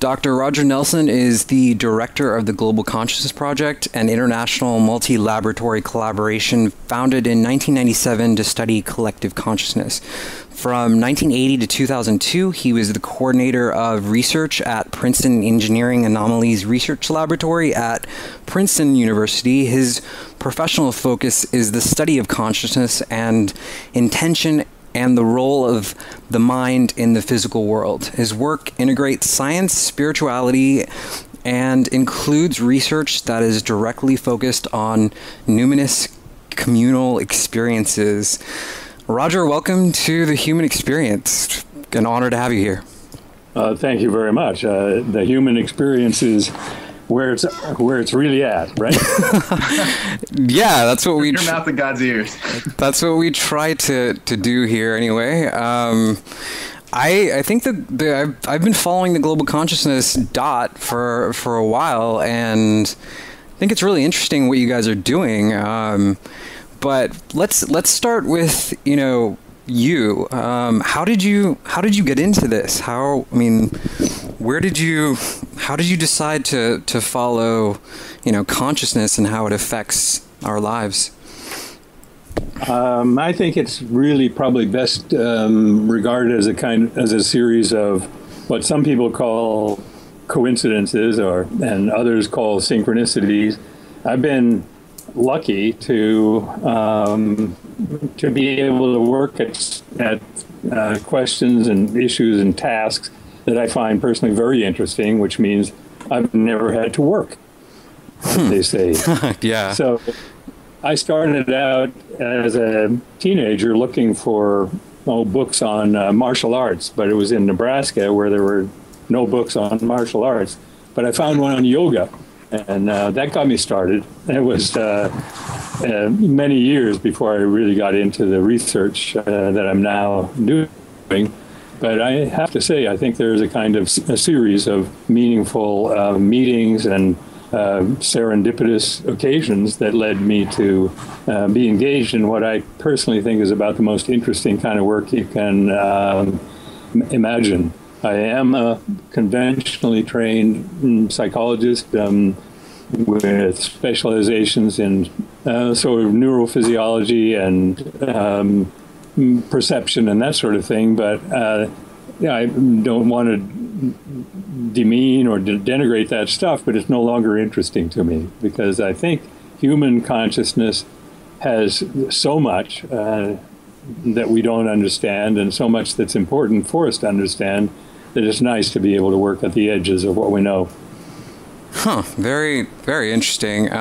Dr. Roger Nelson is the director of the Global Consciousness Project, an international multi-laboratory collaboration founded in 1997 to study collective consciousness. From 1980 to 2002, he was the coordinator of research at Princeton Engineering Anomalies Research Laboratory at Princeton University. His professional focus is the study of consciousness and intention and the role of the mind in the physical world. His work integrates science, spirituality, and includes research that is directly focused on numinous communal experiences. Roger, welcome to The Human Experience. An honor to have you here. Thank you very much. The Human Experience is where it's really at, right? Yeah, that's what we... Your mouth and God's ears. That's what we try to do here anyway. I think that I've been following the Global Consciousness dot for a while, and I think it's really interesting what you guys are doing. But let's start with, you know, you. How did you get into this? How did you decide to follow, you know, consciousness and how it affects our lives? I think it's really probably best regarded as a series of what some people call coincidences, and others call synchronicities. I've been lucky to be able to work at questions and issues and tasks that I find personally very interesting, which means I've never had to work, as they say. Yeah. So I started out as a teenager looking for books on martial arts, but it was in Nebraska where there were no books on martial arts. But I found one on yoga, and that got me started. It was many years before I really got into the research that I'm now doing. But I have to say, I think there's a series of meaningful meetings and serendipitous occasions that led me to be engaged in what I personally think is about the most interesting kind of work you can imagine. I am a conventionally trained psychologist with specializations in sort of neurophysiology and perception and that sort of thing, but yeah, I don't want to demean or denigrate that stuff, but it's no longer interesting to me because I think human consciousness has so much that we don't understand and so much that's important for us to understand that it's nice to be able to work at the edges of what we know. Huh. Very, very interesting. So,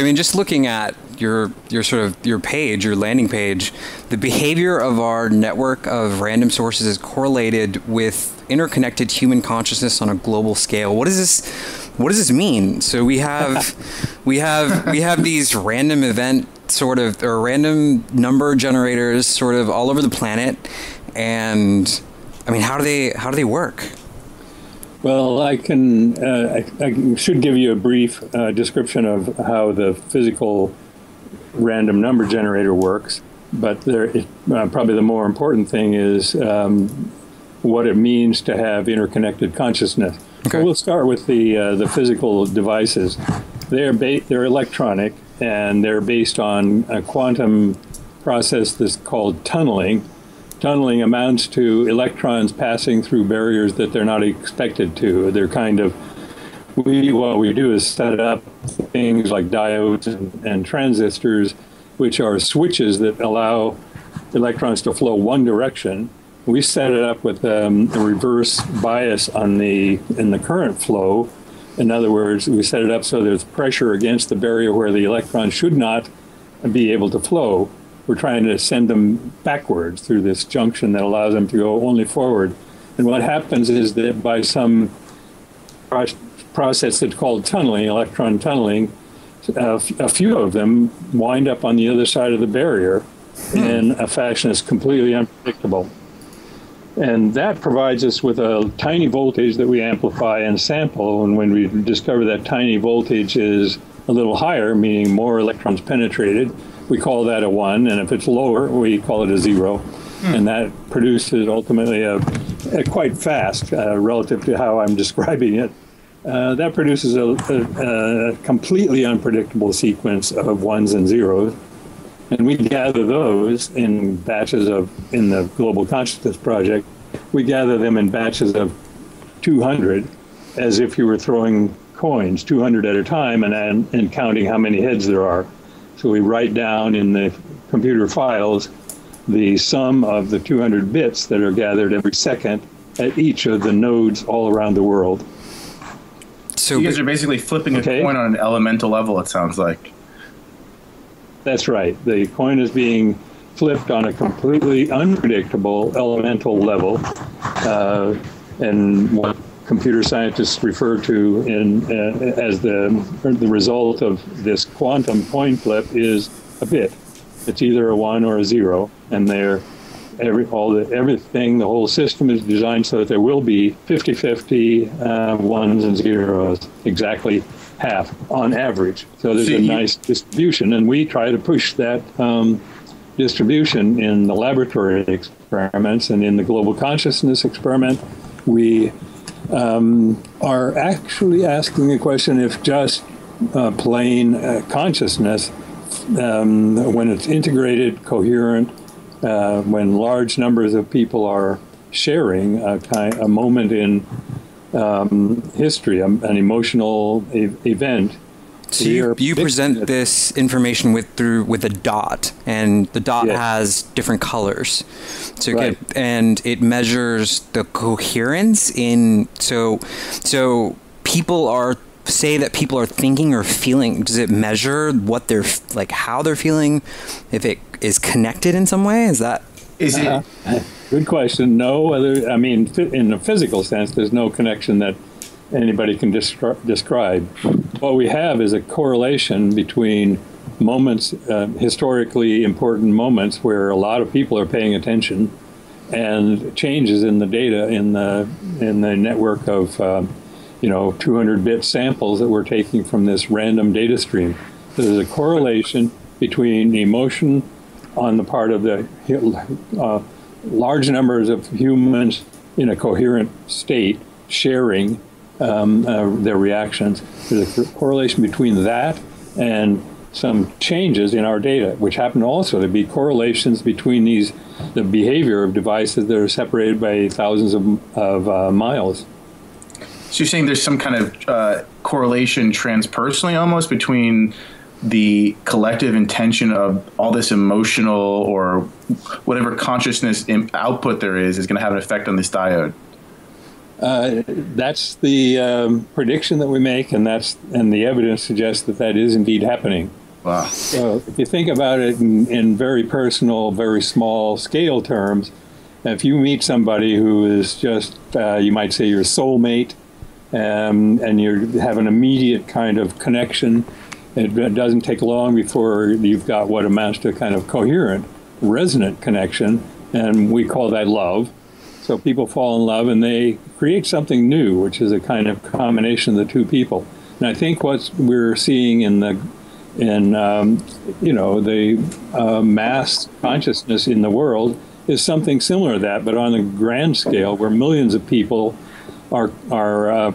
I mean, just looking at your landing page, the behavior of our network of random sources is correlated with interconnected human consciousness on a global scale. What does this mean? So we have we have these random event or random number generators sort of all over the planet, and I mean, how do they work? Well, I should give you a brief description of how the physical random number generator works, but probably the more important thing is what it means to have interconnected consciousness. Okay. So we'll start with the physical devices. They're electronic, and they're based on a quantum process that's called tunneling. Tunneling amounts to electrons passing through barriers that they're not expected to. They're what we do is set up things like diodes and transistors, which are switches that allow electrons to flow one direction. We set it up with a reverse bias in the current flow. In other words, we set it up so there's pressure against the barrier where the electron should not be able to flow. We're trying to send them backwards through this junction that allows them to go only forward. And what happens is that by some process that's called tunneling, electron tunneling, a few of them wind up on the other side of the barrier in a fashion that's completely unpredictable. And that provides us with a tiny voltage that we amplify and sample. And when we discover that tiny voltage is a little higher, meaning more electrons penetrated, we call that a 1, and if it's lower, we call it a 0. And that produces ultimately quite fast relative to how I'm describing it, that produces a completely unpredictable sequence of ones and zeros. And we gather those in batches of, in the Global Consciousness Project, we gather them in batches of 200, as if you were throwing coins, 200 at a time, and counting how many heads there are. So we write down in the computer files the sum of the 200 bits that are gathered every second at each of the nodes all around the world. So you guys are basically flipping a coin on an elemental level, it sounds like. That's right. The coin is being flipped on a completely unpredictable elemental level, and what computer scientists refer to in, as the result of this quantum coin flip is a bit. It's either a 1 or a 0, and everything, the whole system is designed so that there will be 50-50 ones and zeros, exactly half on average. So there's a nice distribution, and we try to push that distribution in the laboratory experiments, and in the Global Consciousness experiment, we are actually asking the question if just plain consciousness, when it's integrated, coherent, when large numbers of people are sharing a moment in history, an emotional event. So you present this information through a dot, and the dot has different colors. So and it measures the coherence in so people are say that people are thinking or feeling. Does it measure what they're like, how they're feeling, if it is connected in some way? Is that it? Good question. No, I mean, in a physical sense, there's no connection that anybody can describe. What we have is a correlation between moments, historically important moments where a lot of people are paying attention, and changes in the data in the network of 200-bit samples that we're taking from this random data stream. So there's a correlation between emotion on the part of the large numbers of humans in a coherent state sharing their reactions. There's a correlation between that and some changes in our data, which happen also to be correlations between the behavior of devices that are separated by thousands of miles. So you're saying there's some kind of correlation transpersonally almost between the collective intention of all this emotional or whatever consciousness output there is going to have an effect on this diode. That's the prediction that we make, and the evidence suggests that that is indeed happening. Wow. So if you think about it in very personal, very small scale terms, if you meet somebody who is just, you might say your soulmate, and you have an immediate kind of connection, it doesn't take long before you've got what amounts to a kind of coherent, resonant connection, and we call that love. So people fall in love and they create something new, which is a kind of combination of the two people. And I think what we're seeing in the mass consciousness in the world is something similar to that, but on a grand scale where millions of people are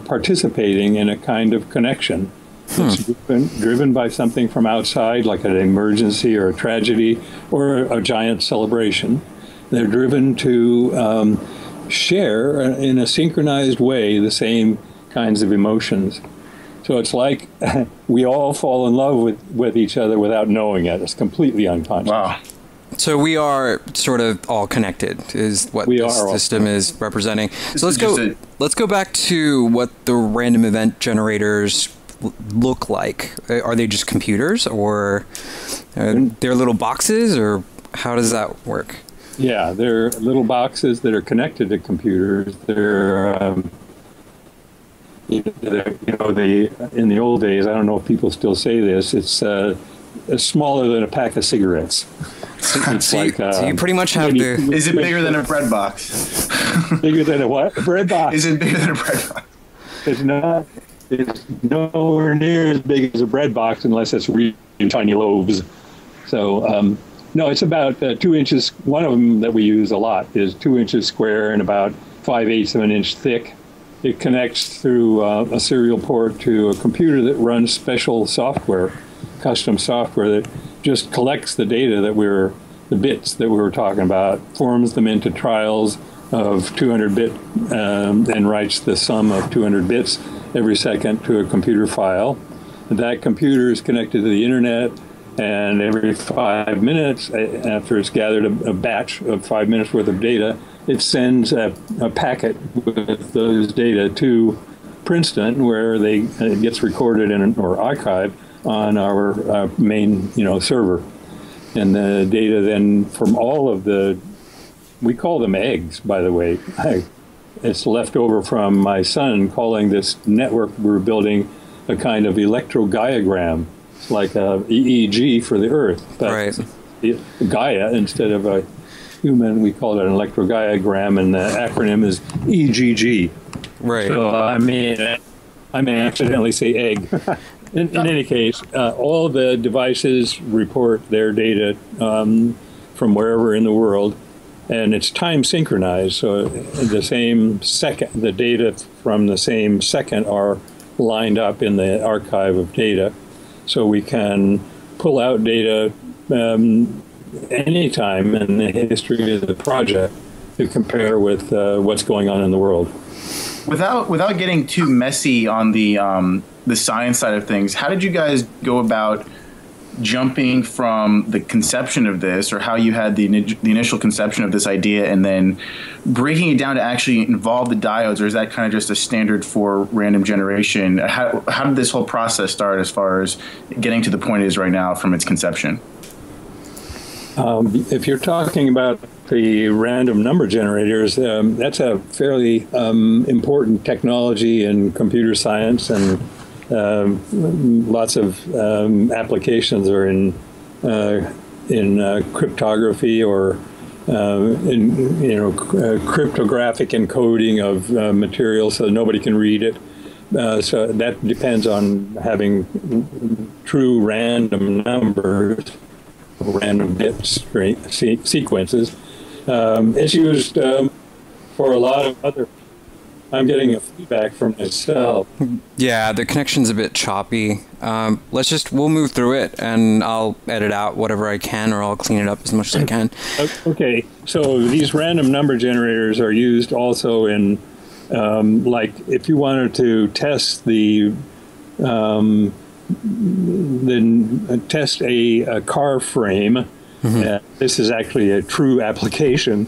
participating in a kind of connection. It's driven by something from outside, like an emergency or a tragedy or a giant celebration. They're driven to share in a synchronized way the same kinds of emotions. So it's like we all fall in love with each other without knowing it. It's completely unconscious. Wow. So we are sort of all connected, is what this system is representing. So let's go back to what the random event generators look like. Are they just computers, or they're little boxes, or how does that work? Yeah, they're little boxes that are connected to computers. They're in the old days, I don't know if people still say this, it's smaller than a pack of cigarettes. So you pretty much have the... Is it bigger than a bread box? Bigger than a what? Bread box. Is it bigger than a bread box? It's not... It's nowhere near as big as a bread box unless it's really tiny loaves. So, no, it's about 2 inches. One of them that we use a lot is 2 inches square and about 5/8 of an inch thick. It connects through a serial port to a computer that runs special software, custom software that just collects the data that the bits that we were talking about, forms them into trials of 200-bit and writes the sum of 200 bits every second to a computer file. And that computer is connected to the internet, and every 5 minutes, after it's gathered a batch of 5 minutes worth of data, it sends a packet with those data to Princeton, where it gets recorded or archived on our main, server. And the data then from all of we call them eggs, by the way. It's left over from my son calling this network we're building a kind of electro-gaia-gram. It's like a EEG for the Earth. But right. Gaia, instead of a human, we call it an electro-gaia-gram, and the acronym is EGG. Right. So I may accidentally say egg. In any case, all the devices report their data from wherever in the world, and it's time synchronized. So the data from the same second are lined up in the archive of data. So we can pull out data anytime in the history of the project to compare with what's going on in the world. Without getting too messy on the science side of things, how did you guys go about jumping from the conception of this, or how you had the initial conception of this idea, and then breaking it down to actually involve the diodes? Or is that kind of just a standard for random generation? How did this whole process start as far as getting to the point it is right now from its conception? If you're talking about the random number generators, that's a fairly important technology in computer science, and lots of applications are in cryptography, or cryptographic encoding of material so nobody can read it. So that depends on having true random numbers, random bit sequences. It's used for a lot of other. I'm getting a feedback from myself. Yeah, the connection's a bit choppy. We'll move through it, and I'll edit out whatever I can, or I'll clean it up as much as I can. Okay, so these random number generators are used also in, like, if you wanted to test a car frame. Mm-hmm. This is actually a true application.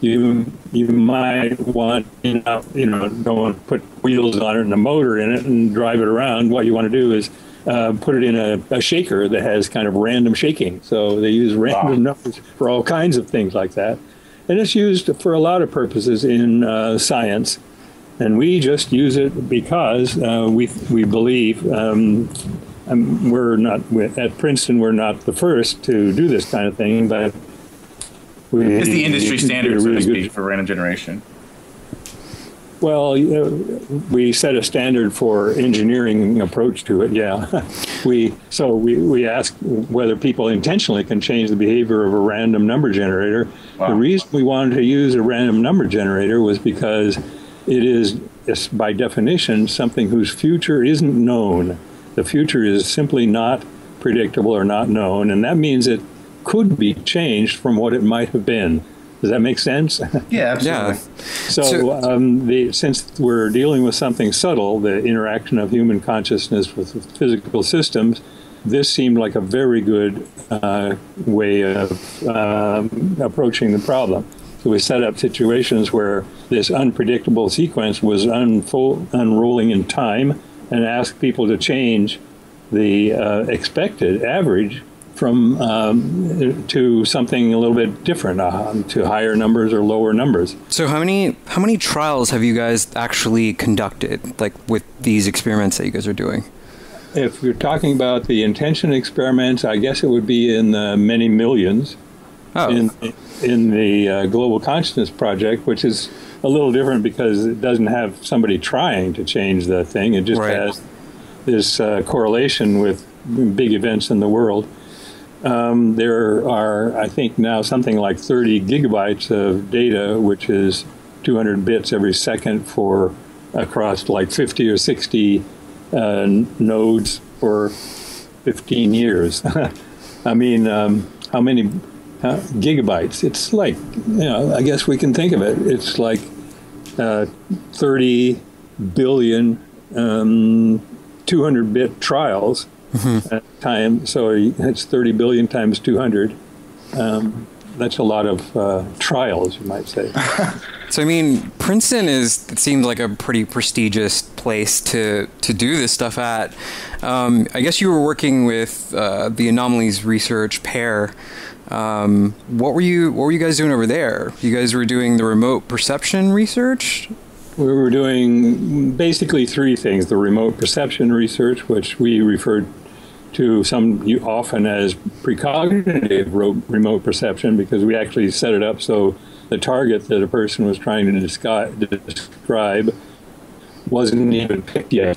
You might want, don't want to put wheels on it and a motor in it and drive it around. What you want to do is put it in a shaker that has kind of random shaking. So they use random numbers for all kinds of things like that. And it's used for a lot of purposes in science. And we just use it because we believe, at Princeton, we're not the first to do this kind of thing, but it's the industry standard, so to speak, for random generation. Well, we set a standard for engineering approach to it, yeah. So we ask whether people intentionally can change the behavior of a random number generator. Wow. The reason we wanted to use a random number generator was because it is, by definition, something whose future isn't known. The future is simply not predictable or not known, and that means it could be changed from what it might have been. Does that make sense? Yeah, absolutely. Yeah. Since we're dealing with something subtle, the interaction of human consciousness with physical systems, this seemed like a very good way of approaching the problem. So we set up situations where this unpredictable sequence was unrolling in time, and asked people to change the expected average from to something a little bit different, to higher numbers or lower numbers. So how many trials have you guys actually conducted, like with these experiments that you guys are doing? If you're talking about the intention experiments, I guess it would be in the many millions. Oh. In the Global Consciousness Project, which is a little different because it doesn't have somebody trying to change the thing. It just has this correlation with big events in the world. There are, I think, now something like 30 gigabytes of data, which is 200 bits every second for across like 50 or 60 nodes for 15 years. I mean, how many gigabytes? It's like, I guess we can think of it. It's like 30 billion 200-bit trials time. So that's 30 billion times 200. That's a lot of trials, you might say. So, I mean, Princeton is, it seems like a pretty prestigious place to do this stuff at. I guess you were working with the Anomalies Research pair. What were you guys doing over there? You guys were doing the remote perception research? We were doing basically three things. The remote perception research, which we referred to often as precognitive remote perception, because we actually set it up so the target that a person was trying to describe wasn't even picked yet.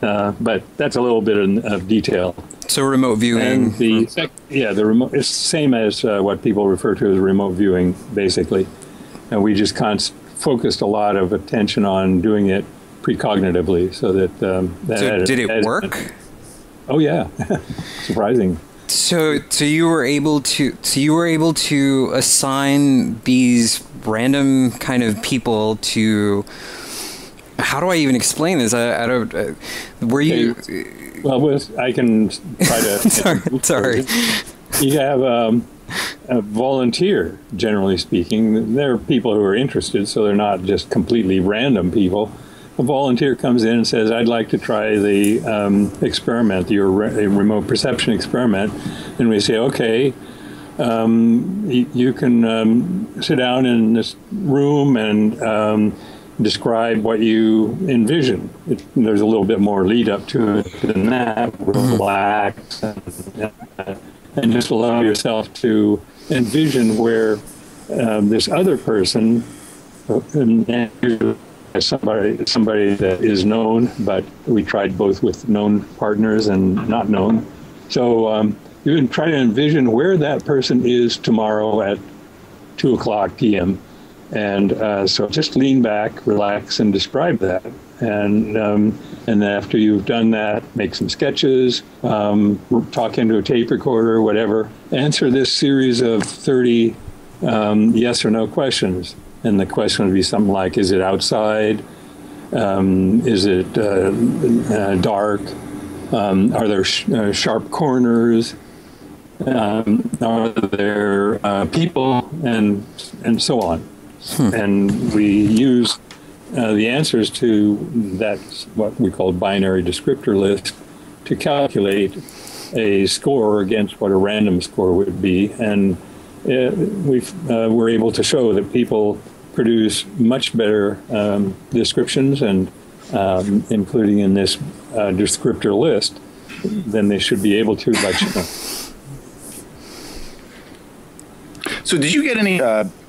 But that's a little bit of detail. So remote viewing. And the remote, it's the same as what people refer to as remote viewing, basically. And we just focused a lot of attention on doing it precognitively, so that did it work? Oh yeah, surprising. So you were able to assign these random kind of people to, how do I even explain this? I don't. Were you? Well, I can try to. sorry. You have a volunteer, generally speaking. There are people who are interested, so they're not just completely random people. A volunteer comes in and says, I'd like to try the experiment, your remote perception experiment. And we say, okay, you can sit down in this room and describe what you envision. There's a little bit more lead up to it than that. Relax and just allow yourself to envision where this other person as somebody that is known, but we tried both with known partners and not known. So you can try to envision where that person is tomorrow at 2:00 p.m. And so just lean back, relax, and describe that. And after you've done that, make some sketches, talk into a tape recorder, whatever. Answer this series of 30 yes or no questions. And the question would be something like, is it outside? Is it dark? Are there sharp corners? Are there people? And so on. And we use the answers to that, what we call binary descriptor list, to calculate a score against what a random score would be. And we're able to show that people produce much better descriptions, and including in this descriptor list, than they should be able to by chance. So did you get any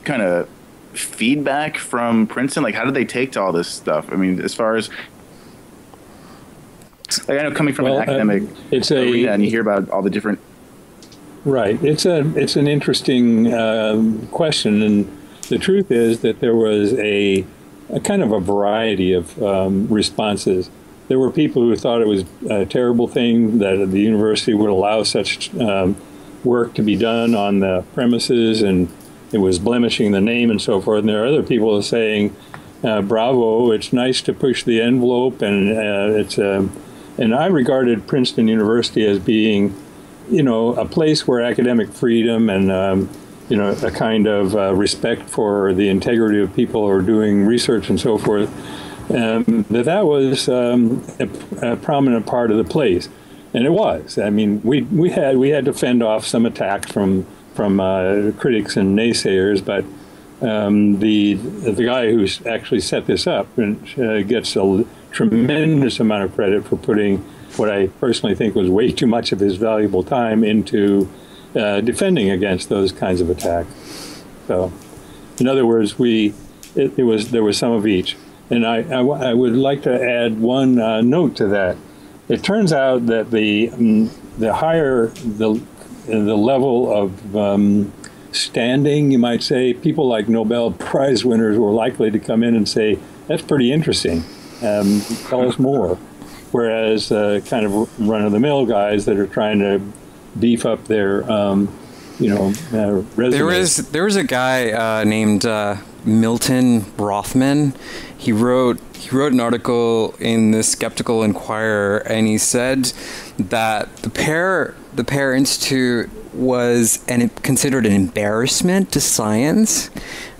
kind of feedback from Princeton? Like, how did they take to all this stuff? I mean, as far as, like, I know coming from an academic arena, and you hear about all the different. Right. It's an interesting question, and the truth is that there was a kind of a variety of responses. There were people who thought it was a terrible thing that the university would allow such work to be done on the premises, and it was blemishing the name and so forth. And there are other people saying, bravo, it's nice to push the envelope, and and I regarded Princeton University as being, a place where academic freedom and, a kind of respect for the integrity of people who are doing research and so forth, that was a prominent part of the place. And it was. I mean, we had to fend off some attacks from critics and naysayers, but the guy who actually set this up gets a tremendous amount of credit for putting what I personally think was way too much of his valuable time into defending against those kinds of attacks. So, in other words, there was some of each. And I would like to add one note to that. It turns out that the higher the level of standing, you might say, people like Nobel Prize winners were likely to come in and say, that's pretty interesting, tell us more. Whereas kind of run-of-the-mill guys that are trying to beef up their, resume. There was a guy named Milton Rothman. He wrote an article in the Skeptical Inquirer, and he said that the Pear Institute was considered an embarrassment to science.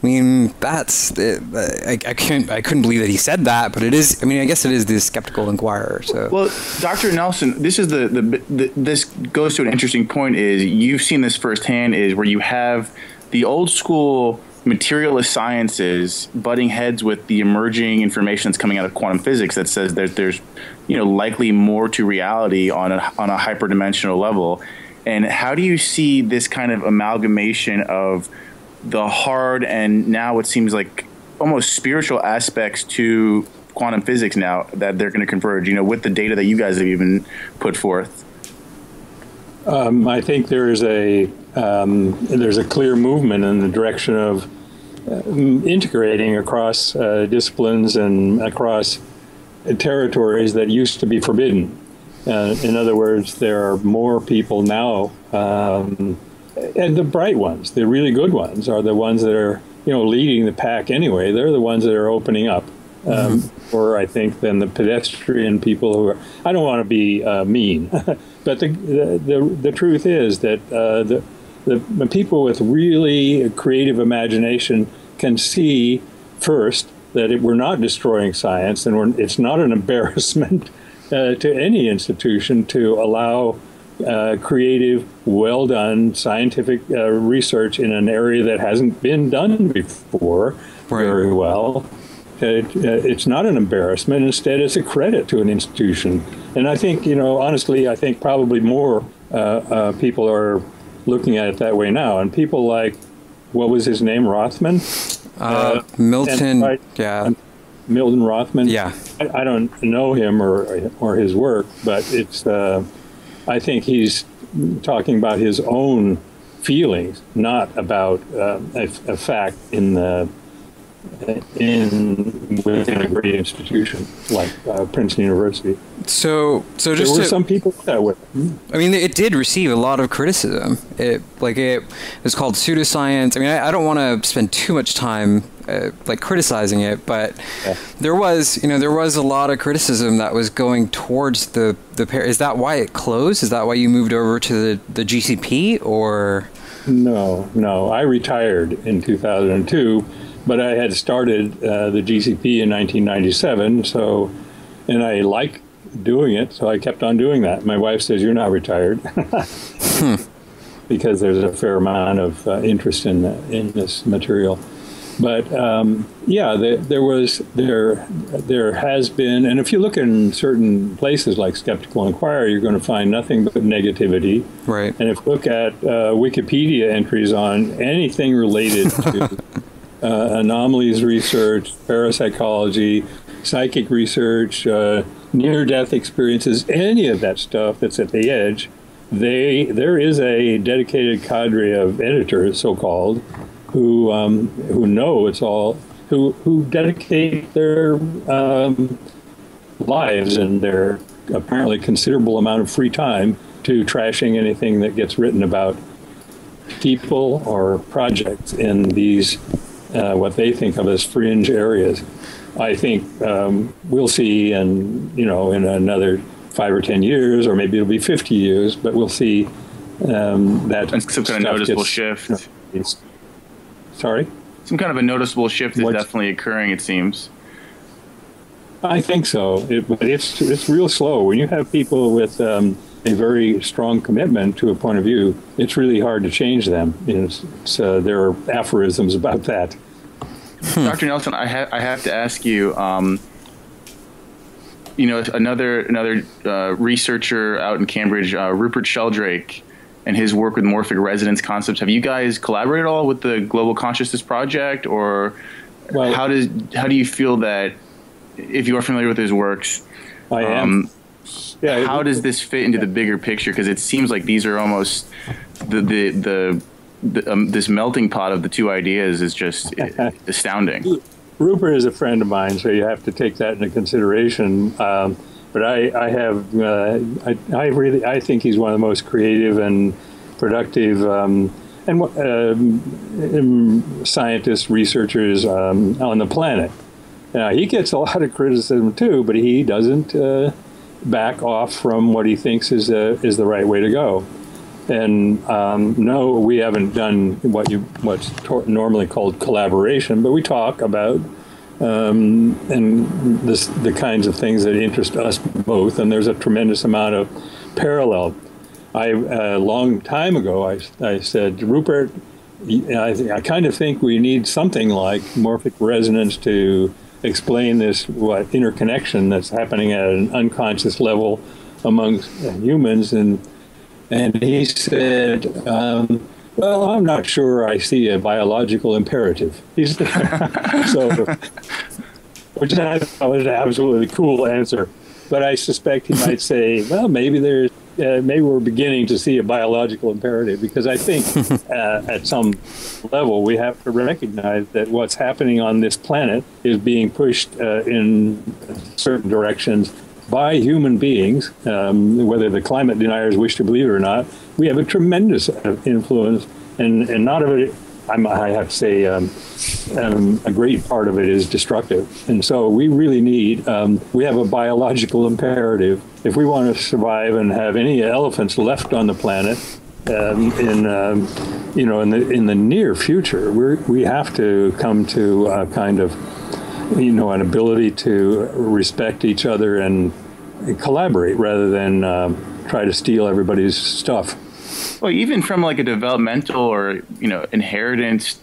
I mean, that's I couldn't believe that he said that, but it is. I mean, I guess it is the Skeptical Inquirer. So, well, Dr. Nelson, this is this goes to an interesting point. Is you've seen this firsthand. Is where you have the old school materialist sciences butting heads with the emerging information that's coming out of quantum physics that says that there's, likely more to reality on a hyperdimensional level. And how do you see this kind of amalgamation of the hard and now it seems like almost spiritual aspects to quantum physics now that they're going to converge, with the data that you guys have even put forth? I think there's a clear movement in the direction of integrating across disciplines and across territories that used to be forbidden. In other words, there are more people now, and the bright ones, the really good ones, are the ones that are, leading the pack anyway. They're the ones that are opening up, or I think than the pedestrian people who are. I don't want to be mean, but the truth is that the people with really creative imagination can see first that we're not destroying science, and it's not an embarrassment. To any institution to allow creative, well-done scientific research in an area that hasn't been done before very well. It's not an embarrassment. Instead, it's a credit to an institution. And I think, honestly, I think probably more people are looking at it that way now. And people like, what was his name, Rothman? Milton Rothman. Yeah, I don't know him or his work, but it's. I think he's talking about his own feelings, not about a fact within a great institution like Princeton University. So just there were some people that were. I mean, it did receive a lot of criticism. It was called pseudoscience. I mean, I don't want to spend too much time. Criticizing it, but yeah. there was a lot of criticism that was going towards the Pear. Is that why it closed? Is that why you moved over to the GCP, or? No. I retired in 2002, but I had started the GCP in 1997. So, and I like doing it, so I kept on doing that. My wife says, "You're not retired," because there's a fair amount of interest in this material. But yeah, there has been, and if you look in certain places like Skeptical Inquirer, you're going to find nothing but negativity. Right. And if you look at Wikipedia entries on anything related to anomalies research, parapsychology, psychic research, near-death experiences, any of that stuff that's at the edge, there is a dedicated cadre of editors, so-called, who know it's all, who dedicate their lives and their apparently considerable amount of free time to trashing anything that gets written about people or projects in these, what they think of as fringe areas. I think we'll see, and in another 5 or 10 years, or maybe it'll be 50 years, but we'll see that some kind of noticeable shift. Sorry? Some kind of a noticeable shift is definitely occurring, it seems. I think so, but it's real slow. When you have people with a very strong commitment to a point of view, it's really hard to change them. There are aphorisms about that. Dr. Nelson, I have to ask you, another researcher out in Cambridge, Rupert Sheldrake, and his work with morphic resonance concepts. Have you guys collaborated at all with the Global Consciousness Project, or how do you feel that, if you are familiar with his works, I am. Yeah, how does this fit into the bigger picture? Because it seems like these are almost the this melting pot of the two ideas is just astounding. Rupert is a friend of mine, so you have to take that into consideration. But I think he's one of the most creative and productive scientists, researchers on the planet. Now, he gets a lot of criticism too, but he doesn't back off from what he thinks is the right way to go. And no, we haven't done what's normally called collaboration, but we talk about the kinds of things that interest us both, and there's a tremendous amount of parallel. A long time ago, I said, Rupert, I kind of think we need something like morphic resonance to explain this interconnection that's happening at an unconscious level amongst humans. And he said, well, I'm not sure I see a biological imperative. Which I thought was an absolutely cool answer. But I suspect he might say, well, maybe there's, maybe we're beginning to see a biological imperative, because I think at some level we have to recognize that what's happening on this planet is being pushed in certain directions by human beings, whether the climate deniers wish to believe it or not. We have a tremendous influence, and not of it, I have to say, a great part of it is destructive. And so we really need, we have a biological imperative. If we want to survive and have any elephants left on the planet in the near future, we have to come to a kind of, an ability to respect each other and collaborate rather than try to steal everybody's stuff. Well, even from like a developmental or, inheritance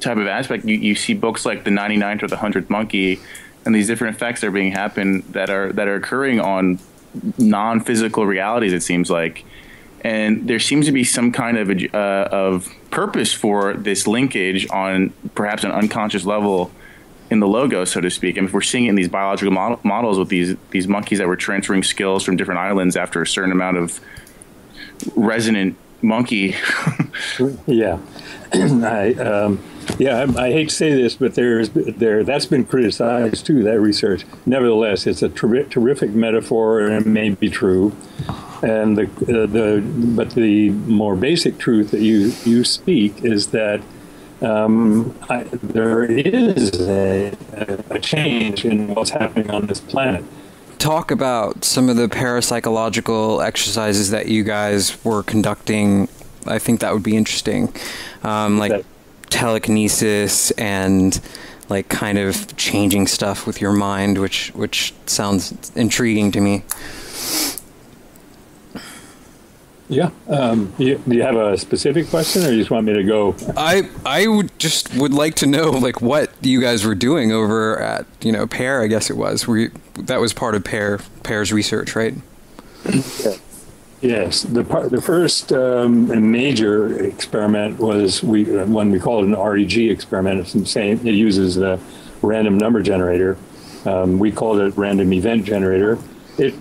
type of aspect, you see books like The 99th or The 100th Monkey, and these different effects are being happened that are occurring on non-physical realities, it seems like. And there seems to be some kind of purpose for this linkage on perhaps an unconscious level in the logo, so to speak. And if we're seeing it in these biological models with these monkeys that were transferring skills from different islands after a certain amount of resonant monkey. Yeah. I hate to say this, but that's been criticized too, that research. Nevertheless, it's a terrific metaphor, and it may be true. And the more basic truth that you speak is that there is a change in what's happening on this planet. Talk about some of the parapsychological exercises that you guys were conducting. I think that would be interesting, like telekinesis and like kind of changing stuff with your mind, which sounds intriguing to me. Yeah. Do you have a specific question, or you just want me to go? I would like to know, like, what you guys were doing over at, PAIR, I guess it was. That was part of PAIR's research, right? Yeah. Yes. The first major experiment was one we called an REG experiment. It's insane. It uses the random number generator. We called it random event generator. It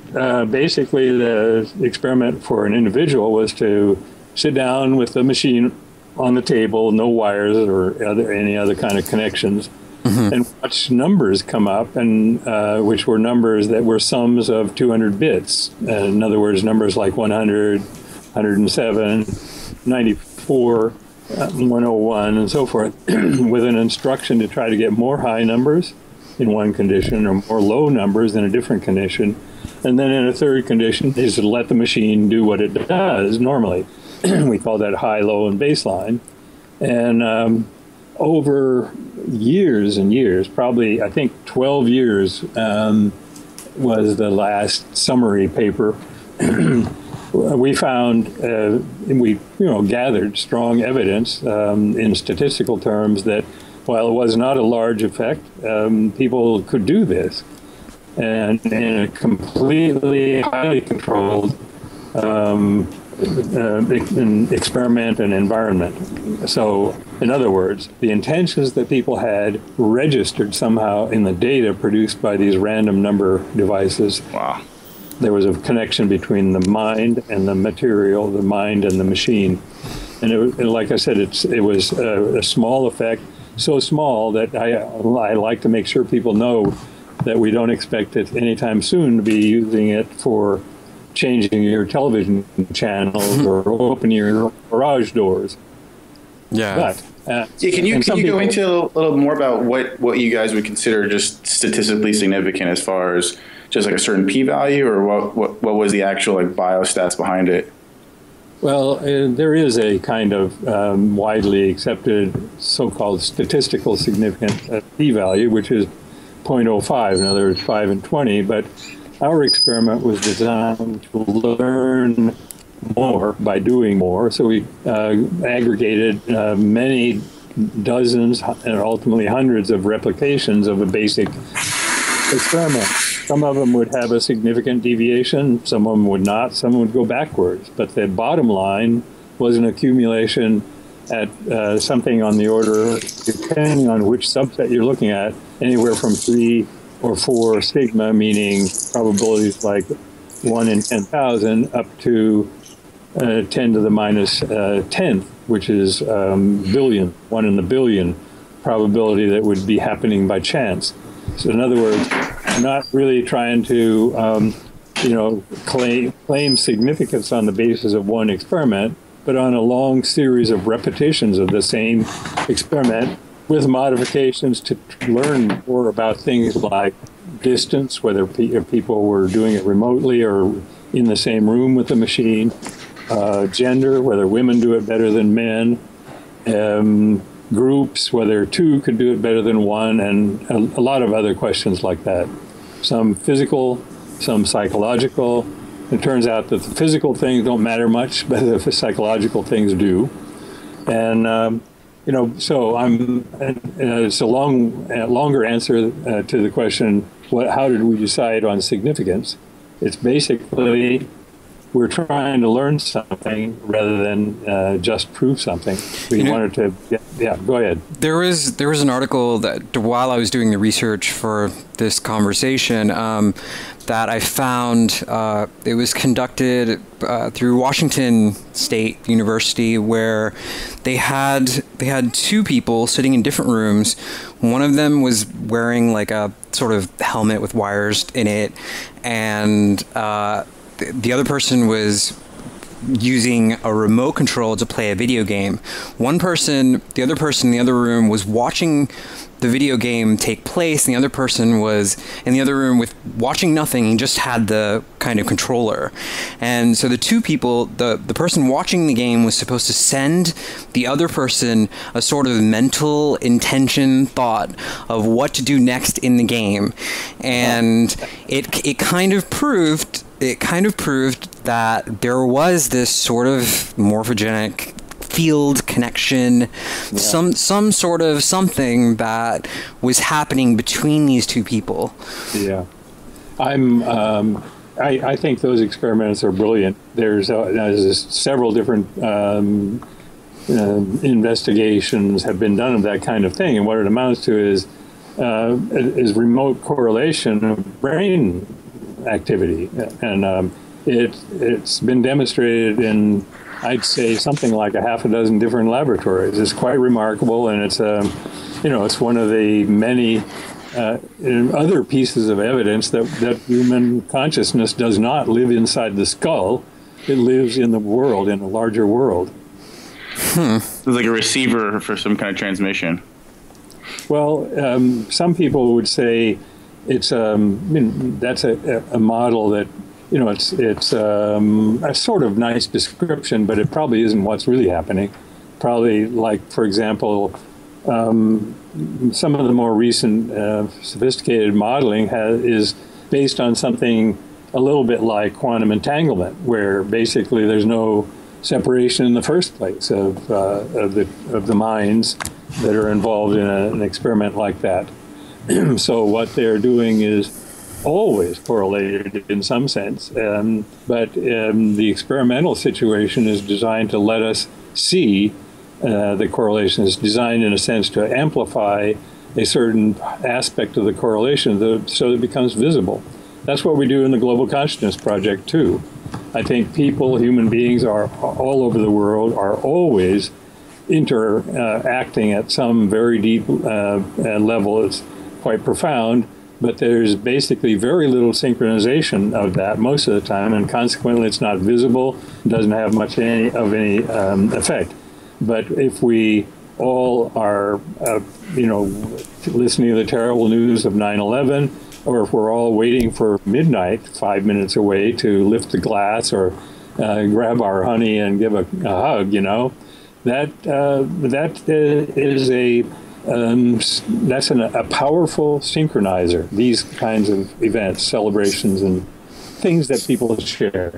basically, the experiment for an individual was to sit down with the machine on the table, no wires or any other kind of connections, mm-hmm. and watch numbers come up, and which were numbers that were sums of 200 bits. In other words, numbers like 100, 107, 94, 101, and so forth, with an instruction to try to get more high numbers in one condition or more low numbers in a different condition. And then in a third condition is to let the machine do what it does normally. We call that high, low, and baseline. And over years and years, probably I think 12 years was the last summary paper. We found, we gathered strong evidence in statistical terms that while it was not a large effect, people could do this. And in a completely highly controlled experiment and environment. So, in other words, the intentions that people had registered somehow in the data produced by these random number devices. Wow. There was a connection between the mind and the material, the mind and the machine. And like I said, it was a small effect, so small that I like to make sure people know that we don't expect it anytime soon to be using it for changing your television channels or opening your garage doors. Yeah. But, yeah, can you go into a little more about what you guys would consider just statistically significant as far as just like a certain p-value, or what was the actual like biostats behind it? Well, there is a kind of widely accepted so-called statistical significant p-value, which is 0.05, in other words, 5 and 20, but our experiment was designed to learn more by doing more, so we aggregated many dozens and ultimately hundreds of replications of a basic experiment. Some of them would have a significant deviation, some of them would not, some would go backwards, but the bottom line was an accumulation at something on the order, depending on which subset you're looking at, anywhere from 3 or 4 sigma, meaning probabilities like 1 in 10,000, up to 10 to the minus 10th, which is billion, 1 in the billion probability that would be happening by chance. So in other words, not really trying to, claim significance on the basis of one experiment, but on a long series of repetitions of the same experiment, with modifications to learn more about things like distance, whether people were doing it remotely or in the same room with the machine, gender, whether women do it better than men, groups, whether 2 could do it better than 1, and a lot of other questions like that. Some physical, some psychological. It turns out that the physical things don't matter much, but the psychological things do. And so it's a longer answer to the question, how did we decide on significance? It's basically we're trying to learn something rather than just prove something. We wanted to, yeah, go ahead. There was an article that while I was doing the research for this conversation that I found. It was conducted through Washington State University, where they had 2 people sitting in different rooms. One of them was wearing like a sort of helmet with wires in it, and the other person was using a remote control to play a video game. The other person in the other room was watching the video game take place, and the other person was in the other room with watching nothing and just had the kind of controller. And so the 2 people, the person watching the game was supposed to send the other person a sort of mental intention thought of what to do next in the game. And it kind of proved that there was this sort of morphogenic field connection, some sort of something that was happening between these 2 people. Yeah, I think those experiments are brilliant. There's several different investigations have been done of that kind of thing, and what it amounts to is remote correlation of brain activity, and it's been demonstrated in, I'd say, something like a half-a-dozen different laboratories. It's quite remarkable, and it's it's one of the many other pieces of evidence that human consciousness does not live inside the skull. It lives in the world, in a larger world. It's like a receiver for some kind of transmission. Well, some people would say it's that's a model that, it's a sort of nice description, but it probably isn't what's really happening. Probably, like, for example, some of the more recent sophisticated modeling is based on something a little bit like quantum entanglement, where basically there's no separation in the first place of the minds that are involved in an experiment like that. So what they're doing is always correlated in some sense, but the experimental situation is designed to let us see the correlation. It's designed in a sense to amplify a certain aspect of the correlation so it becomes visible. That's what we do in the Global Consciousness Project too. I think people, human beings, are all over the world, are always interacting at some very deep level. It's quite profound, but there's basically very little synchronization of that most of the time, and consequently it's not visible, doesn't have much any effect. But if we all are, listening to the terrible news of 9/11, or if we're all waiting for midnight, 5 minutes away, to lift the glass or grab our honey and give a hug, that's a powerful synchronizer. These kinds of events, celebrations, and things that people share.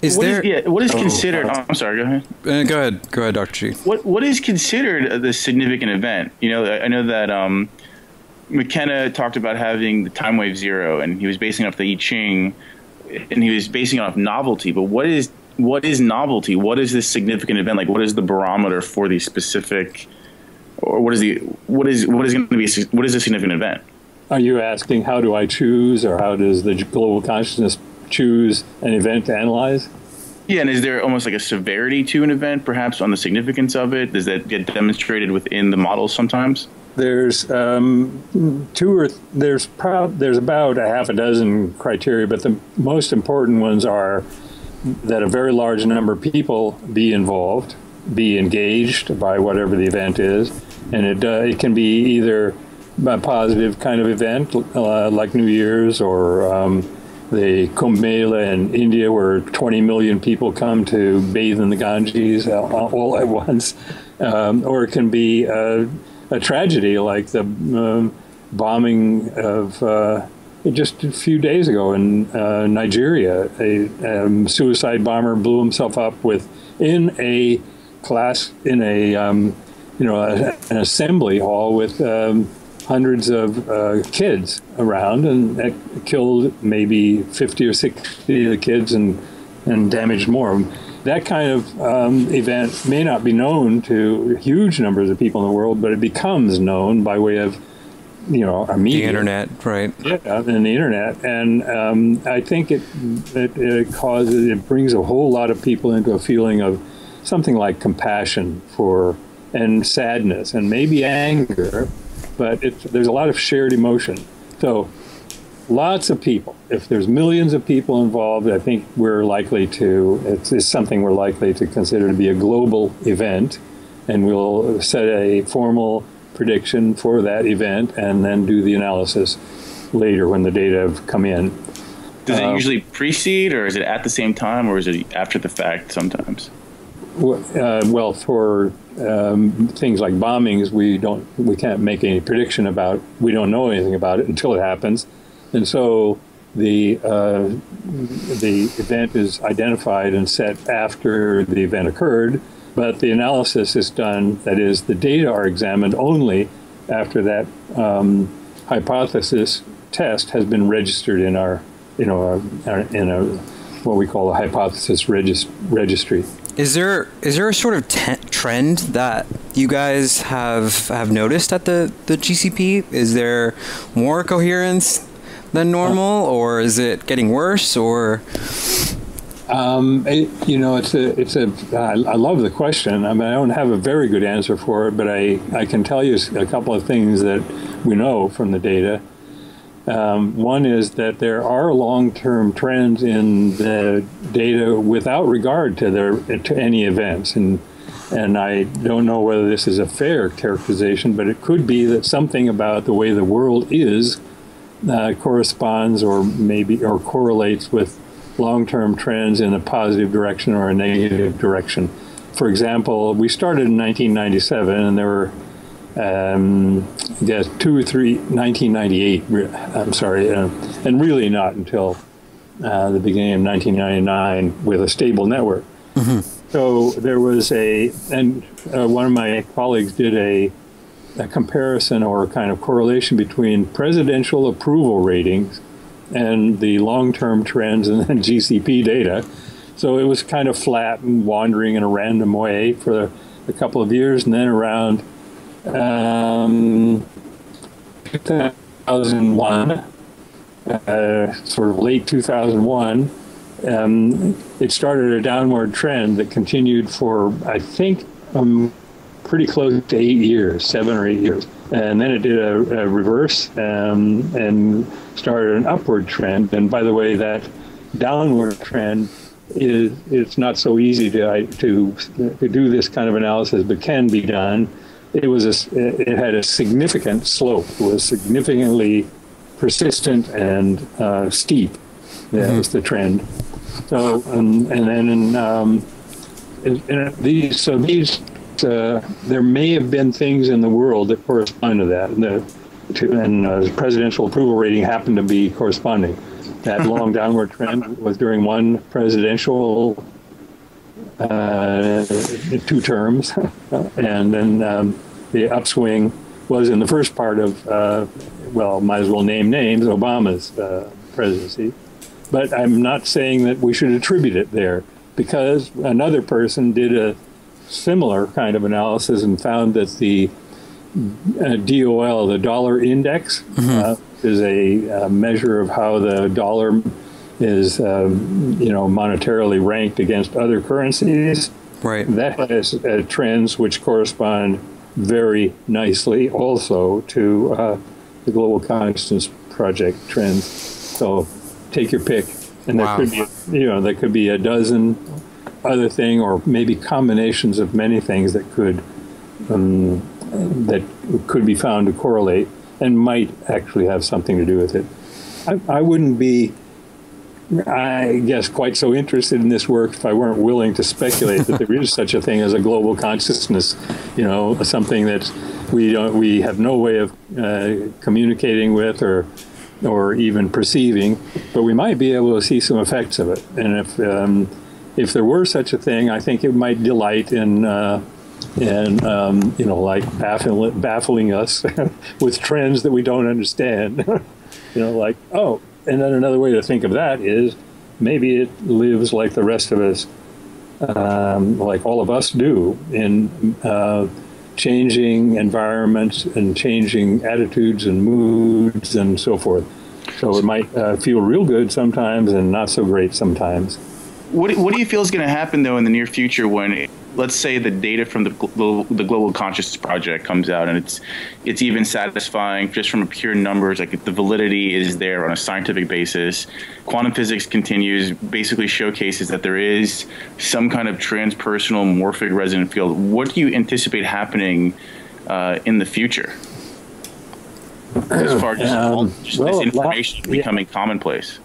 What is considered? Oh, I'm sorry. Go ahead. Go ahead, Dr. G. What is considered the significant event? I know that McKenna talked about having the time wave zero, and he was basing it off the I Ching, and he was basing it off novelty. But what is novelty? What is this significant event? Like, what is the barometer for the specific, or what is a significant event? Are you asking how do I choose, or how does the global consciousness choose an event to analyze? Yeah, and is there almost like a severity to an event, perhaps, on the significance of it? Does that get demonstrated within the models sometimes? There's there's about a half a dozen criteria, but the most important ones are that a very large number of people be involved, be engaged by whatever the event is, and it can be either a positive kind of event like New Year's, or the Kumbh Mela in India, where 20 million people come to bathe in the Ganges all at once, or it can be a tragedy like the bombing of just a few days ago in Nigeria. A suicide bomber blew himself up in an assembly hall with hundreds of kids around, and it killed maybe 50 or 60 of the kids and damaged more of them. That kind of event may not be known to huge numbers of people in the world, but it becomes known by way of, a media. The internet, right? Yeah, and the internet. And I think it brings a whole lot of people into a feeling of something like compassion and sadness, and maybe anger, but there's a lot of shared emotion. So lots of people, if there's millions of people involved, I think it's something we're likely to consider to be a global event, and we'll set a formal prediction for that event and then do the analysis later when the data have come in. Does it usually precede, or is it at the same time, or is it after the fact sometimes? Well, for things like bombings, we can't make any prediction about. We don't know anything about it until it happens, and so the event is identified and set after the event occurred. But the analysis is done. That is, the data are examined only after that hypothesis test has been registered in our what we call a hypothesis registry. Is there a sort of trend that you guys have noticed at the GCP? Is there more coherence than normal, or is it getting worse? Or I love the question. I mean, I don't have a very good answer for it, but I can tell you a couple of things that we know from the data. One is that there are long-term trends in the data without regard to any events, and I don't know whether this is a fair characterization, but it could be that something about the way the world is corresponds or correlates with long-term trends in a positive direction or a negative direction. For example, we started in 1997, and there were 1998. I'm sorry, and really not until the beginning of 1999 with a stable network. Mm-hmm. So there was one of my colleagues did a comparison or a kind of correlation between presidential approval ratings and the long-term trends and then GCP data. So it was kind of flat and wandering in a random way for a couple of years, and then around 2001, sort of late 2001, it started a downward trend that continued for, I think, pretty close to 8 years, 7 or 8 years. And then it did a reverse and started an upward trend. And by the way, that downward trend is, it's not so easy to do this kind of analysis, but can be done. It was it had a significant slope. It was significantly persistent and steep. That was the trend. So and then there may have been things in the world that correspond to that, and the presidential approval rating happened to be corresponding. That long downward trend was during one presidential two terms, and then the upswing was in the first part of well, might as well name names, Obama's presidency. But I'm not saying that we should attribute it there, because another person did a similar kind of analysis and found that the DOL, the dollar index, is a measure of how the dollar is, you know, monetarily ranked against other currencies. Right. That has trends which correspond very nicely also to the Global Consciousness Project trends. So take your pick, and there could be, you know, there could be a dozen other thing, or maybe combinations of many things that could be found to correlate and might actually have something to do with it. I wouldn't be, I guess, quite so interested in this work if I weren't willing to speculate that there is such a thing as a global consciousness, you know, something that we have no way of communicating with or even perceiving, but we might be able to see some effects of it. And if there were such a thing, I think it might delight in you know, like baffling us with trends that we don't understand. You know, like, oh, and then another way to think of that is maybe it lives like the rest of us, like all of us do, in changing environments and changing attitudes and moods and so forth. So it might feel real good sometimes and not so great sometimes. What do you feel is going to happen, though, in the near future when, let's say, the data from the Global Consciousness Project comes out and it's even satisfying just from pure numbers, like the validity is there on a scientific basis. Quantum physics continues, basically showcases that there is some kind of transpersonal morphic resonant field. What do you anticipate happening in the future as far as this information becoming commonplace?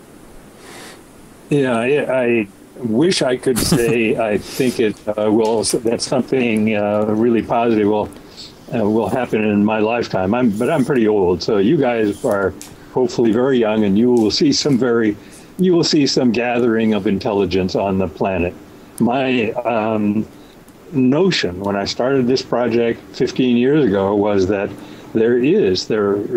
Yeah, I wish I could say I think it will. That something really positive will happen in my lifetime. But I'm pretty old, so you guys are hopefully very young, and you will see some gathering of intelligence on the planet. My notion when I started this project 15 years ago was that there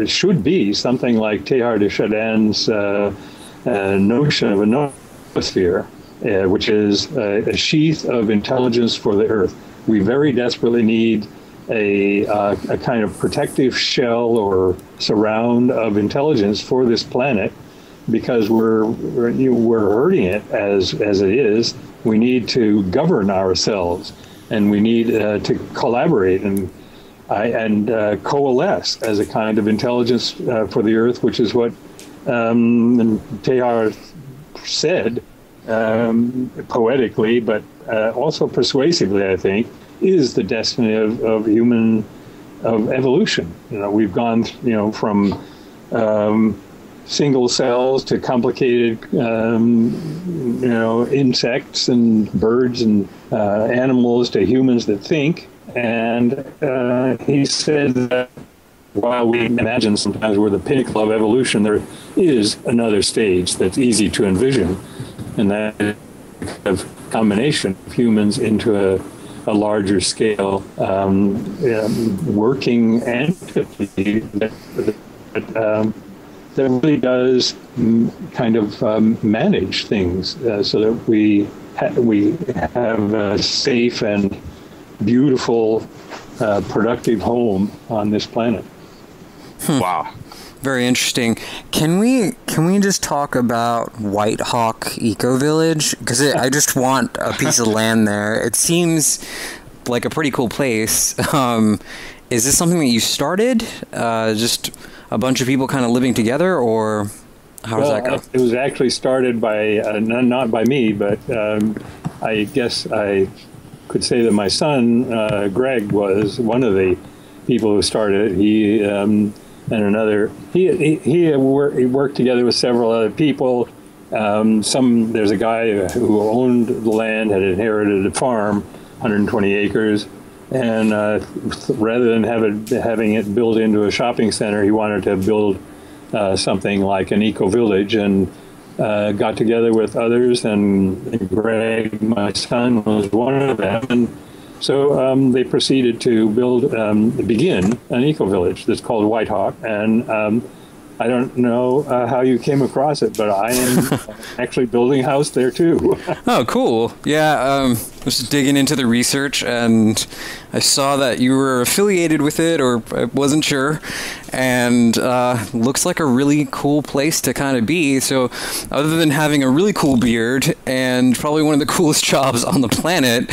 should be something like Teilhard de Chardin's notion of a noosphere, which is a sheath of intelligence for the Earth. We very desperately need a kind of protective shell or surround of intelligence for this planet, because we're hurting it as it is. We need to govern ourselves, and we need to collaborate and coalesce as a kind of intelligence for the Earth, which is what and Teilhard said, poetically, but also persuasively, I think, is the destiny of evolution. You know, we've gone, you know, from single cells to complicated, you know, insects and birds and animals to humans that think. And he said that while we imagine sometimes we're the pinnacle of evolution, there is another stage that's easy to envision, and that is a combination of humans into a larger scale working entity that really does kind of manage things so that we have a safe and beautiful, productive home on this planet. Wow. Very interesting. Can we Can we just talk about White Hawk Eco Village? Because I just want a piece of land there. It seems like a pretty cool place. Is this something that you started? Just a bunch of people kind of living together, or how does that go? It was actually started by, not by me, but I guess I could say that my son, Greg, was one of the people who started it. He and another, he worked together with several other people. There's a guy who owned the land, had inherited a farm, 120 acres, and rather than having it built into a shopping center, he wanted to build something like an eco-village, and got together with others, and Greg, my son, was one of them. And so they proceeded to build, begin an eco-village that's called White Hawk. And I don't know how you came across it, but I am actually building a house there too. Oh, cool. Yeah, I was digging into the research, and I saw that you were affiliated with it, or I wasn't sure, and looks like a really cool place to kind of be. So other than having a really cool beard and probably one of the coolest jobs on the planet,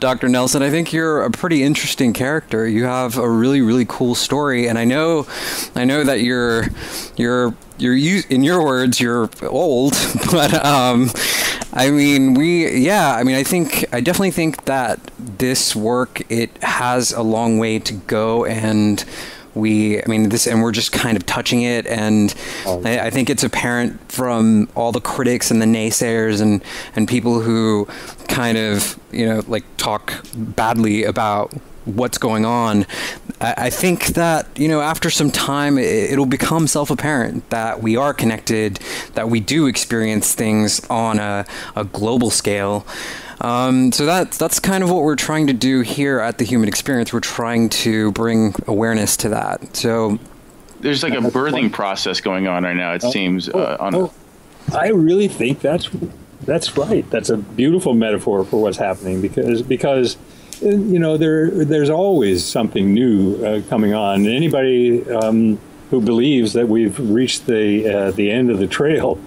Dr. Nelson, I think you're a pretty interesting character. You have a really, really cool story, and I know that you're in your words, you're old, but I mean, I definitely think that this work, it has a long way to go, and we're just kind of touching it, and I think it's apparent from all the critics and the naysayers and people who kind of, like, talk badly about what's going on. I think that, after some time, it'll become self-apparent that we are connected, that we do experience things on a global scale. So that's kind of what we're trying to do here at The Human Experience. We're trying to bring awareness to that. So there's like a birthing process going on right now, it seems. I really think that's right. That's a beautiful metaphor for what's happening, because there's always something new coming on. Anybody who believes that we've reached the end of the trail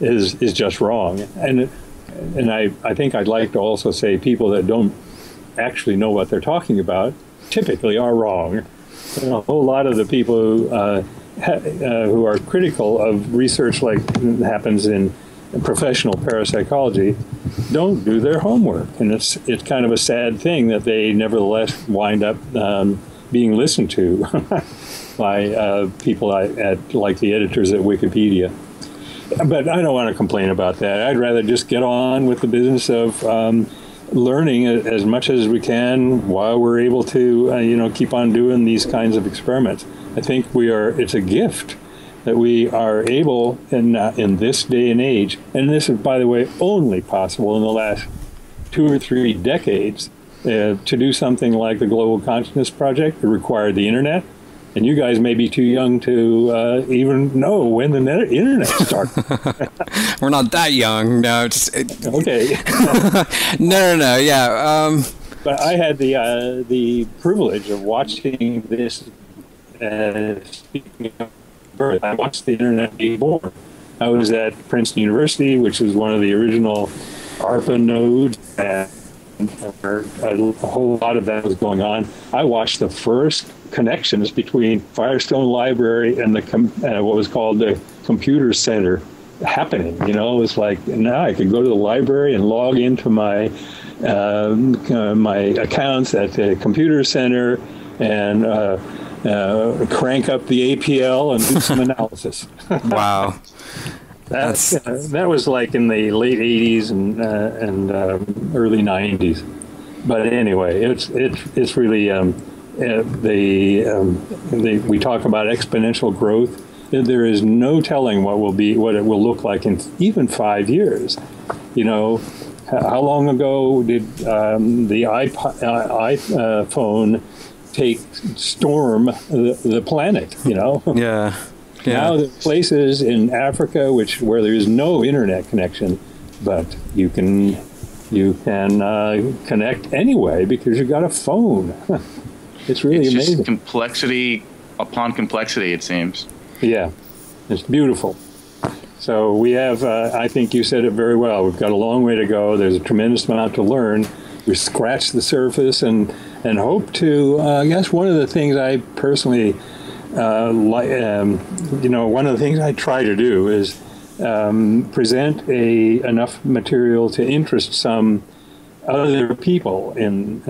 is just wrong. And I think I'd like to also say people that don't actually know what they're talking about typically are wrong. A whole lot of the people who are critical of research like happens in professional parapsychology don't do their homework, and it's kind of a sad thing that they nevertheless wind up being listened to by people like the editors at Wikipedia. But I don't want to complain about that. I'd rather just get on with the business of learning as much as we can while we're able to keep on doing these kinds of experiments. I think it's a gift that we are able, in this day and age, and this is, by the way, only possible in the last 2 or 3 decades, to do something like the Global Consciousness Project that required the internet. And you guys may be too young to even know when the internet started. We're not that young, no. Okay. No. Yeah. But I had the privilege of watching this. Speaking of birth, I watched the internet be born. I was at Princeton University, which was one of the original ARPA nodes, and a whole lot of that was going on. I watched the first connections between Firestone Library and the what was called the computer center happening. It's like, now I could go to the library and log into my my accounts at the computer center, and crank up the APL and do some analysis. Wow. That was like in the late 80s and early 90s. But anyway, it's really we talk about exponential growth. There is no telling what it will look like in even 5 years. How long ago did the iPhone storm the planet, Yeah. Now there are places in Africa where there is no internet connection, but you can connect anyway because you've got a phone. It's really amazing. Just complexity upon complexity, it seems. Yeah. It's beautiful. So we have, I think you said it very well, we've got a long way to go. There's a tremendous amount to learn. We scratch the surface and hope to, I guess one of the things I personally, one of the things I try to do is present enough material to interest some other people in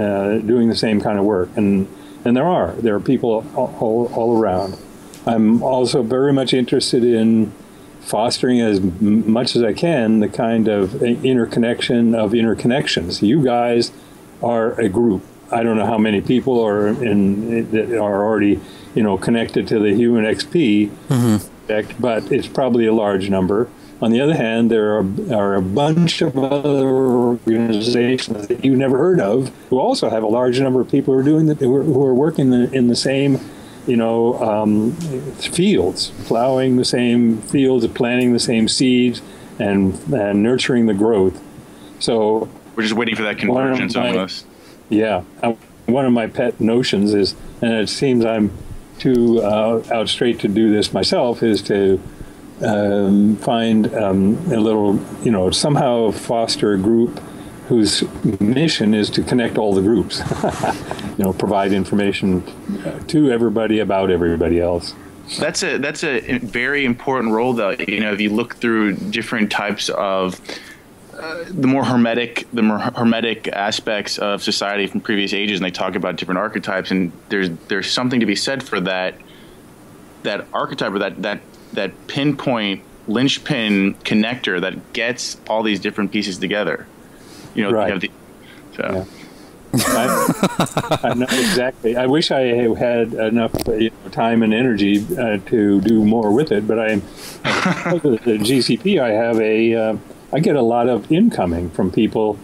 doing the same kind of work. And there are people all around. I'm also very much interested in fostering as much as I can the kind of interconnection of interconnections. You guys are a group. I don't know how many people that are already, connected to the Human XP, mm-hmm. but it's probably a large number. On the other hand, there are a bunch of other organizations that you've never heard of who also have a large number of people who are working in the same, fields, plowing the same fields, planting the same seeds, and nurturing the growth. So we're just waiting for that convergence almost. Yeah, one of my pet notions is, and it seems I'm too out straight to do this myself, is to find a little, somehow foster a group whose mission is to connect all the groups, provide information to everybody about everybody else. That's a very important role, though. If you look through different types of the more hermetic aspects of society from previous ages, and they talk about different archetypes, and there's something to be said for that archetype or that pinpoint, linchpin connector that gets all these different pieces together. Right. You have so. Yeah. I'm not exactly. I wish I had enough time and energy to do more with it, but the GCP, I have I get a lot of incoming from people,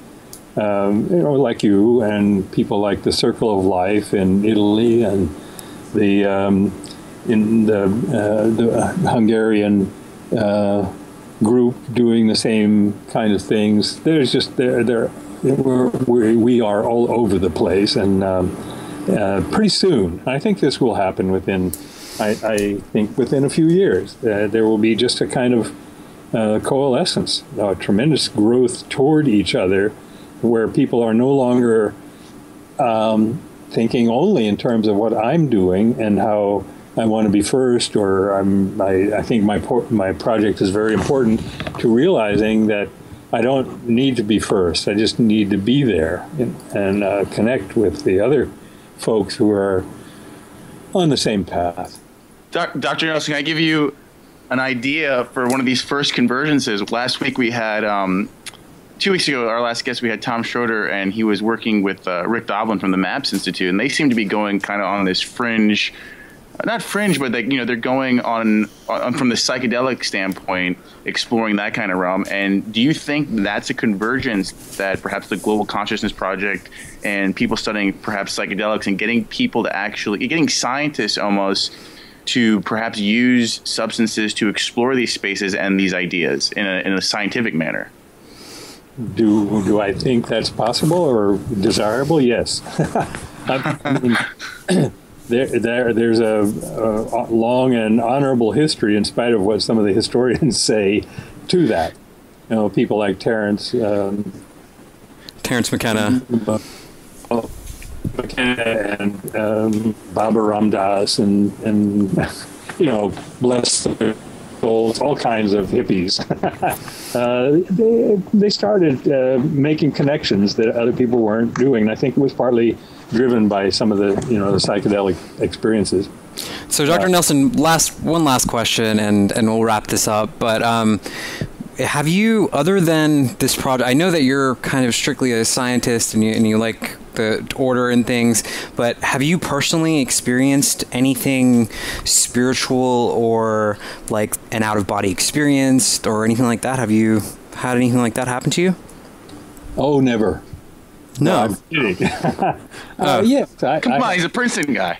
like you and people like the Circle of Life in Italy and the Hungarian group doing the same kind of things. There's just we are all over the place, and pretty soon, I think this will happen within. I think within a few years, there will be just a kind of coalescence, a tremendous growth toward each other, where people are no longer thinking only in terms of what I'm doing and how I want to be first, or I think my project is very important, to realizing that I don't need to be first. I just need to be there and connect with the other folks who are on the same path. Dr. Nelson, can I give you an idea for one of these first convergences? Last week we had, 2 weeks ago, our last guest, we had Tom Schroeder, and he was working with Rick Doblin from the MAPS Institute, and they seem to be going kind of on this fringe, not fringe, but they're going on from the psychedelic standpoint, exploring that kind of realm. And do you think that's a convergence that perhaps the Global Consciousness Project and people studying perhaps psychedelics and getting people to actually, getting scientists almost to perhaps use substances to explore these spaces and these ideas in a scientific manner? Do I think that's possible or desirable? Yes. I mean, There's a long and honorable history, in spite of what some of the historians say, to that. People like Terrence McKenna, and Baba Ram Dass, and bless their souls, all kinds of hippies. They started making connections that other people weren't doing. And I think it was partly driven by some of the, the psychedelic experiences. So, Dr. Nelson, one last question, and we'll wrap this up. But have you, other than this project, I know that you're kind of strictly a scientist and you like the order and things, but have you personally experienced anything spiritual or like an out-of-body experience or anything like that? Have you had anything like that happen to you? Oh, never. No, I'm kidding. Yeah, come on, he's a Princeton guy.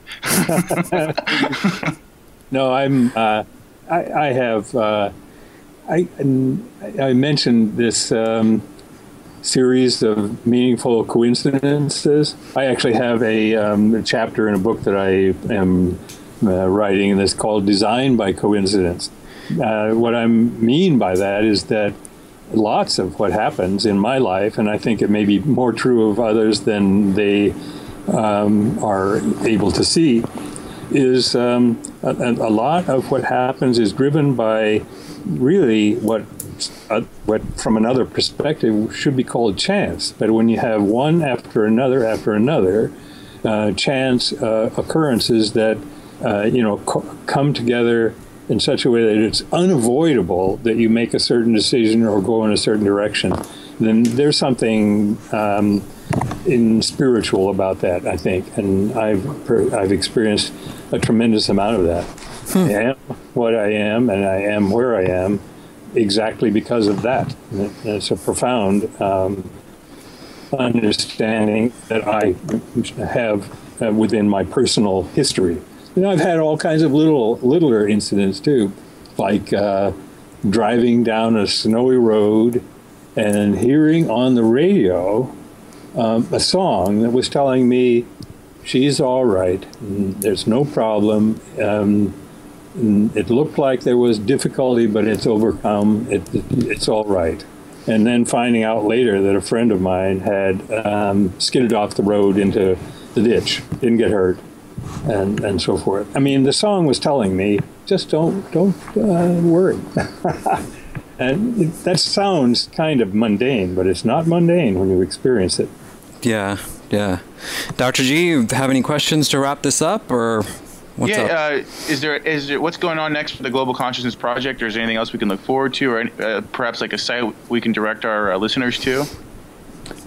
No, I'm. I have. I mentioned this series of meaningful coincidences. I actually have a chapter in a book that I am writing, and it's called "Design by Coincidence." What I mean by that is that lots of what happens in my life, and I think it may be more true of others than they are able to see, is a lot of what happens is driven by really what from another perspective should be called chance. But when you have one after another, chance occurrences that come together in such a way that it's unavoidable that you make a certain decision or go in a certain direction, then there's something in spiritual about that, I think. And I've experienced a tremendous amount of that. I am what I am, and I am where I am exactly because of that. And it's a profound understanding that I have within my personal history. You know, I've had all kinds of littler incidents too, like driving down a snowy road and hearing on the radio a song that was telling me, she's all right, there's no problem, it looked like there was difficulty, but it's overcome, it's all right. And then finding out later that a friend of mine had skidded off the road into the ditch, didn't get hurt. And so forth. I mean, the song was telling me, just don't worry. And that sounds kind of mundane, but it's not mundane when you experience it. Yeah, yeah. Dr. G, you have any questions to wrap this up, or what's up? Yeah, is there what's going on next for the Global Consciousness Project, or is there anything else we can look forward to, or perhaps like a site we can direct our listeners to?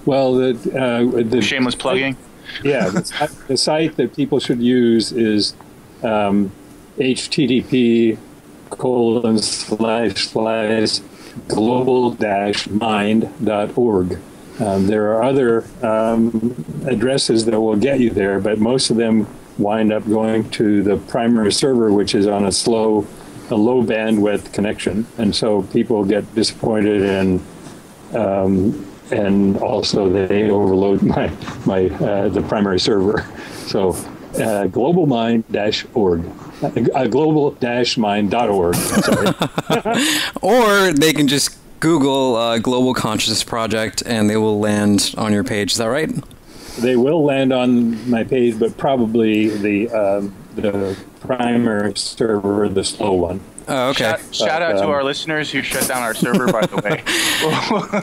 Well, the shameless plugging. Yeah, the site that people should use is http://global-mind.org. There are other addresses that will get you there, but most of them wind up going to the primary server, which is on a low bandwidth connection, and so people get disappointed and also they overload the primary server. So global-mind.org. Or they can just Google Global Consciousness Project and they will land on your page. Is that right? They will land on my page, but probably the primary server, the slow one. Oh, okay. Shout out to our listeners who shut down our server, by the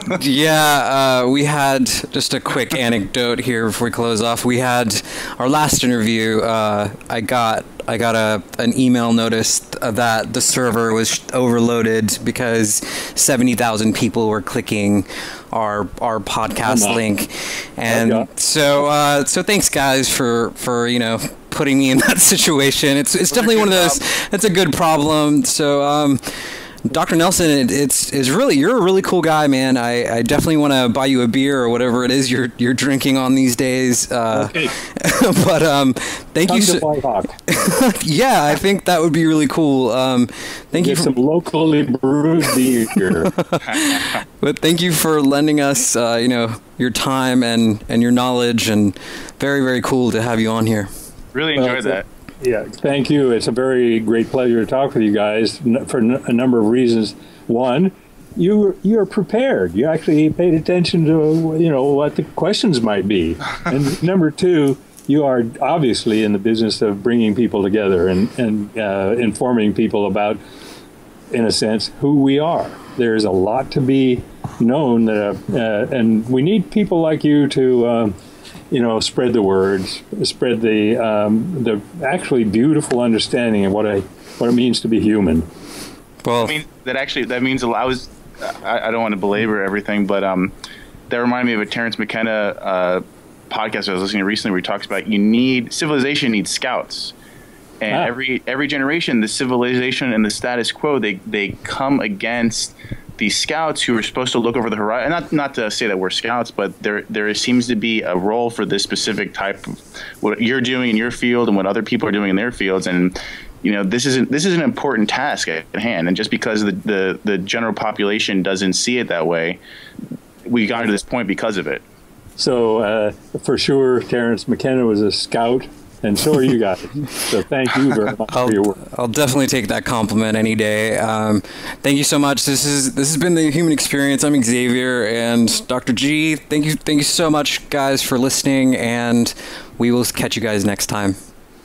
way. Yeah, we had just a quick anecdote here before we close off. We had our last interview. I got an email notice that the server was overloaded because 70,000 people were clicking our podcast link, and so thanks guys for putting me in that situation. It's definitely one of those. That's a good problem. So, Dr. Nelson, it's really, you're a really cool guy, man. I definitely want to buy you a beer or whatever it is you're drinking on these days. Okay. But thank you. To White Hawk. Yeah, I think that would be really cool. Thank you for some locally brewed beer. But thank you for lending us, your time and your knowledge, and very, very cool to have you on here. Really enjoyed that. Yeah, thank you. It's a very great pleasure to talk with you guys for a number of reasons. One, you're prepared. You actually paid attention to what the questions might be. And number two, you are obviously in the business of bringing people together and informing people about, in a sense, who we are. There's a lot to be known, and we need people like you to spread the words, spread the actually beautiful understanding of what it means to be human. Well, I mean, that means a lot. I don't want to belabor everything, but that reminded me of a Terrence McKenna podcast I was listening to recently, where he talks about civilization needs scouts, and every generation, the civilization and the status quo, they come against these scouts who are supposed to look over the horizon. Not to say that we're scouts, but there seems to be a role for this specific type of what you're doing in your field and what other people are doing in their fields. And this is an important task at hand. And just because the general population doesn't see it that way, we got to this point because of it. So for sure, Terrence McKenna was a scout and so are you guys. So thank you very much for your work. I'll definitely take that compliment any day. Thank you so much. This has been The Human Experience. I'm Xavier and Dr. G. Thank you so much, guys, for listening, and we will catch you guys next time.